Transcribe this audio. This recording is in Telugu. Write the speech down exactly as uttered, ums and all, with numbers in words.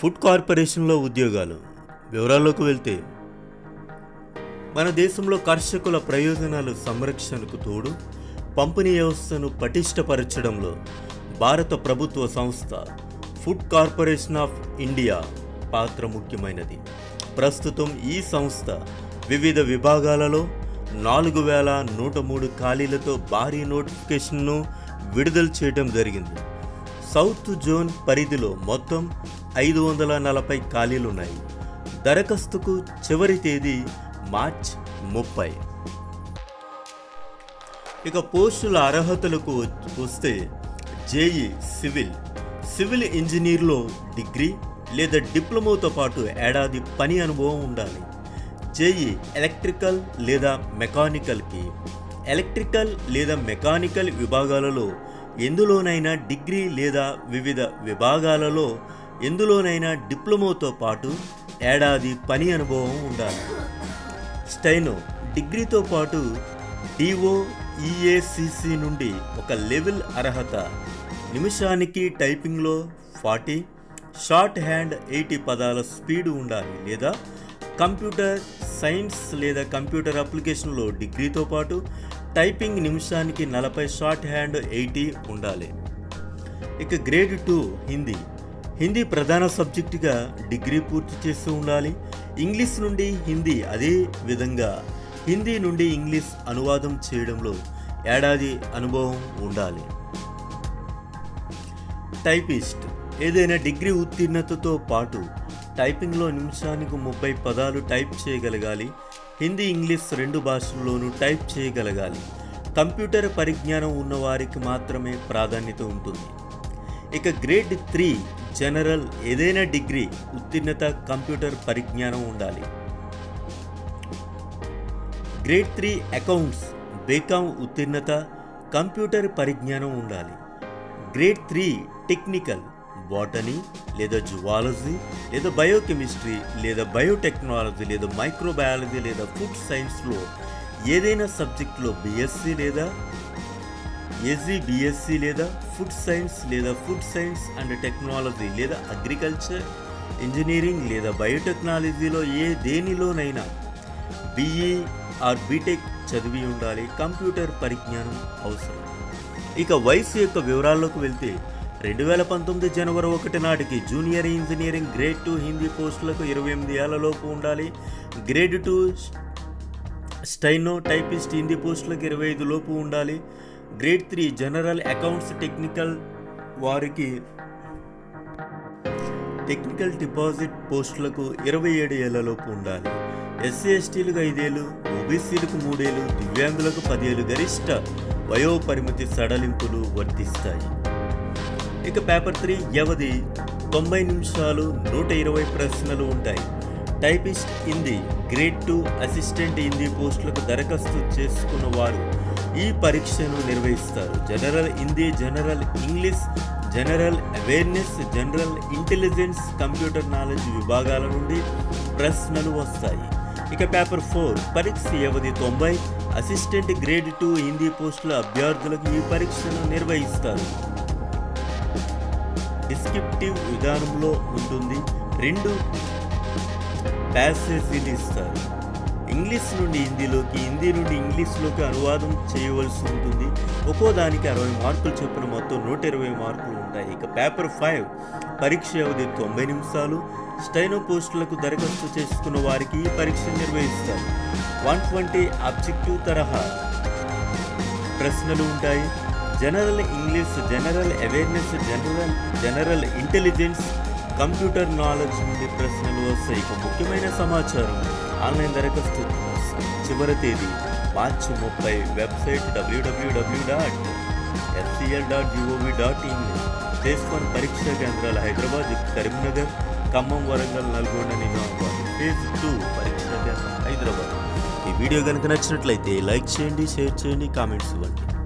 ఫుడ్ కార్పొరేషన్లో ఉద్యోగాలు వివరాల్లోకి వెళ్తే మన దేశంలో కర్షకుల ప్రయోజనాలు సంరక్షణకు తోడు పంపిణీ వ్యవస్థను పటిష్టపరచడంలో భారత ప్రభుత్వ సంస్థ ఫుడ్ కార్పొరేషన్ ఆఫ్ ఇండియా పాత్ర ముఖ్యమైనది. ప్రస్తుతం ఈ సంస్థ వివిధ విభాగాలలో నాలుగు వేల నూట మూడు ఖాళీలతో భారీ నోటిఫికేషన్ను విడుదల చేయడం జరిగింది. సౌత్ జోన్ పరిధిలో మొత్తం ఐదు వందల నలభై ఖాళీలున్నాయి. దరఖాస్తుకు చివరి తేదీ మార్చ్ ముప్పై. ఇక పోస్టుల అర్హతలకు వస్తే జేఈ సివిల్ సివిల్ ఇంజనీర్లో డిగ్రీ లేదా డిప్లొమాతో పాటు ఏడాది పని అనుభవం ఉండాలి. జేఈ ఎలక్ట్రికల్ లేదా మెకానికల్కి ఎలక్ట్రికల్ లేదా మెకానికల్ విభాగాలలో ఎందులోనైనా డిగ్రీ లేదా వివిధ విభాగాలలో ఎందులోనైనా డిప్లొమాతో పాటు ఏడాది పని అనుభవం ఉండాలి. స్టైనో డిగ్రీతో పాటు డిఓఈఏసిసి నుండి ఒక లెవెల్ అర్హత, నిమిషానికి టైపింగ్లో ఫార్టీ, షార్ట్ హ్యాండ్ ఎయిటీ పదాల స్పీడ్ ఉండాలి. లేదా కంప్యూటర్ సైన్స్ లేదా కంప్యూటర్ అప్లికేషన్లో డిగ్రీతో పాటు టైపింగ్ నిమిషానికి నలభై, షార్ట్ హ్యాండ్ ఎయిటీ ఉండాలి. ఇక గ్రేడ్ టూ హిందీ హిందీ ప్రధాన సబ్జెక్టుగా డిగ్రీ పూర్తి చేస్తూ ఉండాలి. ఇంగ్లీష్ నుండి హిందీ, అదే విధంగా హిందీ నుండి ఇంగ్లీష్ అనువాదం చేయడంలో ఏడాది అనుభవం ఉండాలి. టైపిస్ట్ ఏదైనా డిగ్రీ ఉత్తీర్ణతతో పాటు టైపింగ్లో నిమిషానికి ముప్పై పదాలు టైప్ చేయగలగాలి. హిందీ, ఇంగ్లీష్ రెండు భాషల్లోనూ టైప్ చేయగలగాలి. కంప్యూటర్ పరిజ్ఞానం ఉన్నవారికి మాత్రమే ప్రాధాన్యత ఉంటుంది. ఇక గ్రేడ్ త్రీ జనరల్ ఏదైనా డిగ్రీ ఉత్తీర్ణత, కంప్యూటర్ పరిజ్ఞానం ఉండాలి. గ్రేడ్ త్రీ అకౌంట్స్ బీకామ్ ఉత్తీర్ణత, కంప్యూటర్ పరిజ్ఞానం ఉండాలి. గ్రేడ్ త్రీ టెక్నికల్ బాటనీ లేదా జువాలజీ లేదా బయోకెమిస్ట్రీ లేదా బయోటెక్నాలజీ లేదా మైక్రోబయాలజీ లేదా ఫుడ్ సైన్స్లో ఏదైనా సబ్జెక్టులో బిఎస్సి లేదా ఎస్జీ బిఎస్సి లేదా ఫుడ్ సైన్స్ లేదా ఫుడ్ సైన్స్ అండ్ టెక్నాలజీ లేదా అగ్రికల్చర్ ఇంజనీరింగ్ లేదా బయోటెక్నాలజీలో ఏ దేనిలోనైనా బిఈ ఆర్ బీటెక్ చదివి ఉండాలి. కంప్యూటర్ పరిజ్ఞానం అవసరం. ఇక వయసు యొక్క వివరాల్లోకి వెళ్తే రెండు వేల పంతొమ్మిది జనవరి ఒకటి నాటికి junior engineering grade two Hindi పోస్టులకు ఇరవై ఎనిమిది ఏళ్లలోపు ఉండాలి. Grade two steno typist Hindi పోస్టులకు ఇరవై ఐదు లోపు ఉండాలి. Grade three general accounts technical వారికి టెక్నికల్ డిపాజిట్ పోస్టులకు ఇరవై ఏడు ఏళ్లలోపు ఉండాలి. ఎస్సీ ఎస్టీలకు ఐదేళ్ళు, ఓబీసీలకు మూడేళ్ళు, దివ్యాంగులకు పదేళ్ళు గరిష్ట వయోపరిమితి సడలింపులు వర్తిస్తాయి. ఇక పేపర్ త్రీ వ్యవధి తొంభై నిమిషాలు, నూట ఇరవై ప్రశ్నలు ఉంటాయి. Typist Hindi grade two assistant Hindi పోస్టులకు దరఖాస్తు చేసుకున్న వారు ఈ పరీక్షను నిర్వహిస్తారు. General Hindi, general English, general awareness, general intelligence, computer knowledge విభాగాల నుండి ప్రశ్నలు వస్తాయి. ఇక పేపర్ ఫోర్ పరీక్ష వ్యవధి తొంభై, అసిస్టెంట్ గ్రేడ్ టూ హిందీ పోస్టుల అభ్యర్థులకు ఈ పరీక్షను నిర్వహిస్తారు. డిస్క్రిప్టివ్ విధానంలో ఉంటుంది. రెండు ప్యాసేజీలు ఇస్తారు. ఇంగ్లీష్ నుండి హిందీలోకి, హిందీ నుండి ఇంగ్లీష్లోకి అనువాదం చేయవలసి ఉంటుంది. ఒక్కో దానికి అరవై మార్కులు చొప్పున మొత్తం నూట ఇరవై మార్కులు ఉంటాయి. ఇక పేపర్ ఫైవ్ పరీక్ష వ్యవధి తొంభై నిమిషాలు. స్టైనో పోస్టులకు దరఖాస్తు చేసుకున్న వారికి ఈ పరీక్ష నిర్వహిస్తారు. వన్ ట్వంటీ ఆబ్జెక్టివ్ తరహా ప్రశ్నలు ఉంటాయి. General English, general awareness, general general intelligence, computer knowledge నుండి ప్రశ్నలు వస్తాయి. ఇక ముఖ్యమైన సమాచారం, ఆన్లైన్ దరఖాస్తు చివరి తేదీ మార్చ్ ముప్పై. Website WWW dot SCL dot GOV dot in. Phase one పరీక్షా కేంద్రాలు హైదరాబాద్, కరీంనగర్, ఖమ్మం వరంగల్ నల్గొండ నిజామాబాద్ ఫేజ్ టూ పరీక్ష కేంద్రం హైదరాబాద్. ఈ వీడియో కనుక నచ్చినట్లయితే లైక్ చేయండి, షేర్ చేయండి, కామెంట్స్ ఇవ్వండి.